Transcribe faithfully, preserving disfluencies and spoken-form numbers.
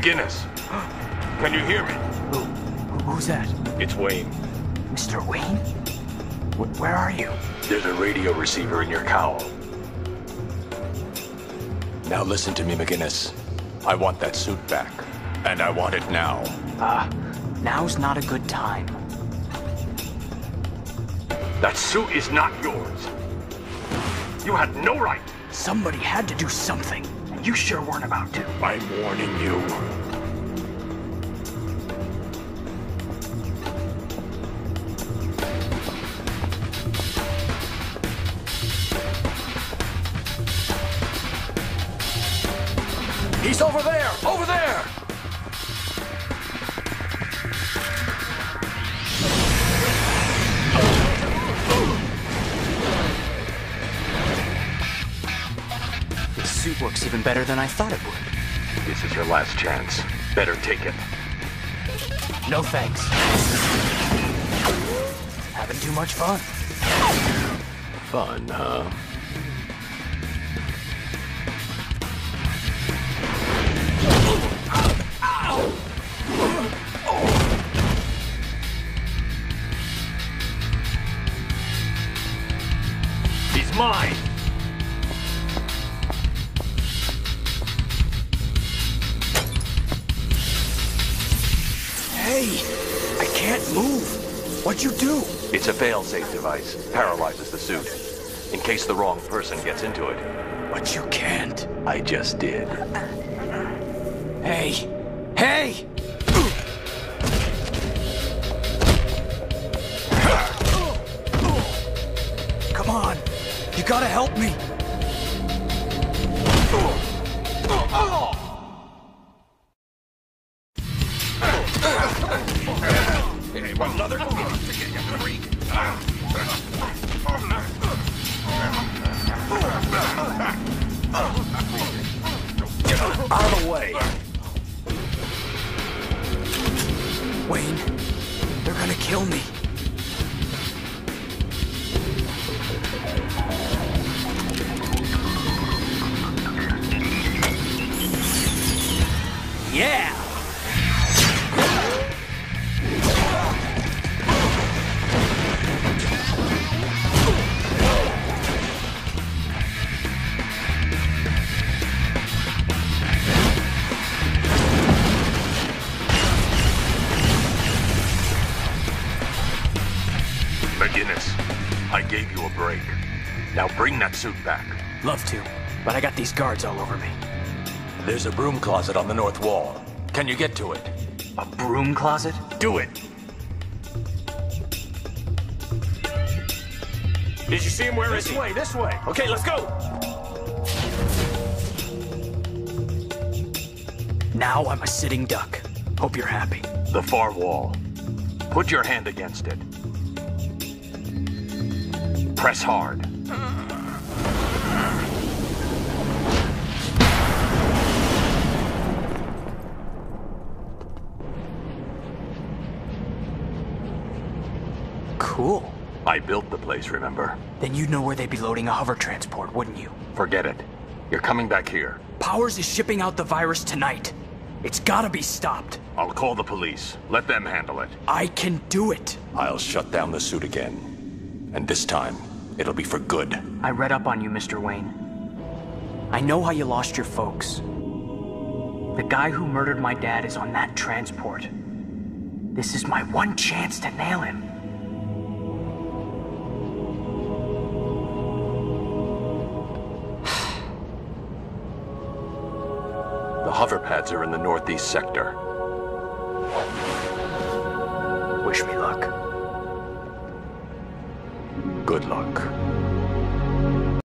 McGinnis, can you hear me? Who? Who's that? It's Wayne. Mister Wayne? Wh where are you? There's a radio receiver in your cowl. Now listen to me, McGinnis. I want that suit back, and I want it now. Ah, uh, now's not a good time. That suit is not yours. You had no right. Somebody had to do something, and you sure weren't about to. I'm warning you. He's over there! Over there! This suit works even better than I thought it would. This is your last chance. Better take it. No thanks. Having too much fun. Fun, huh? He's mine! Hey! I can't move! What'd you do? It's a fail-safe device. Paralyzes the suit. In case the wrong person gets into it. But you can't. I just did. Hey! Hey! Come on! You gotta help me! Hey, one another? Out of the way! Wayne, they're gonna kill me. Yeah! McGinnis, I gave you a break. Now bring that suit back. Love to, but I got these guards all over me. There's a broom closet on the north wall. Can you get to it? A broom closet? Do it! Did you see him? Where is he? This way, this way. Okay, let's go! Now I'm a sitting duck. Hope you're happy. The far wall. Put your hand against it. Press hard. Cool. I built the place, remember? Then you'd know where they'd be loading a hover transport, wouldn't you? Forget it. You're coming back here. Powers is shipping out the virus tonight. It's gotta be stopped. I'll call the police. Let them handle it. I can do it. I'll shut down the suit again. And this time, it'll be for good. I read up on you, Mister Wayne. I know how you lost your folks. The guy who murdered my dad is on that transport. This is my one chance to nail him. The hover pads are in the northeast sector. Wish me luck. Good luck.